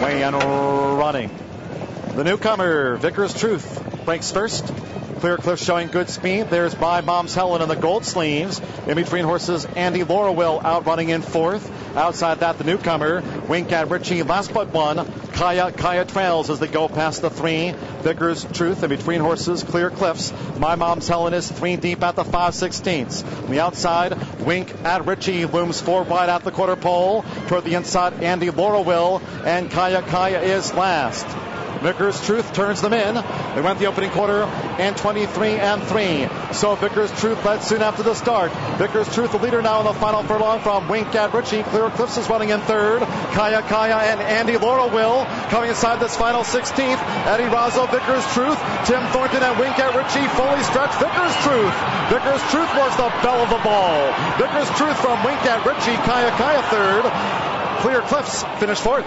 away and running. The newcomer, Vicar's Truth, breaks first. Clear Cliffs showing good speed. There's My Mom's Helen in the gold sleeves. In between horses, Andy Laura Will out running in fourth. Outside that, the newcomer, Wink at Richie, last but one. Kya Kya trails as they go past the three. Vicar's Truth in between horses, Clear Cliffs. My Mom's Helen is three deep at the 5/16. On the outside, Wink at Richie looms four wide at the quarter pole. Toward the inside, Andy Laura Will, and Kya Kya is last. Vicar's Truth turns them in. They went the opening quarter and 23-3. So Vicar's Truth led soon after the start. Vicar's Truth the leader now in the final furlong from Wink at Richie. Clear Cliffs is running in third. Kya Kya and Andy Laura Will coming inside this final 16th. Eddie Razo, Vicar's Truth, Tim Thornton and Wink at Richie fully stretched. Vicar's Truth. Vicar's Truth was the belle of the ball. Vicar's Truth from Wink at Richie. Kya Kya third. Clear Cliffs finished fourth.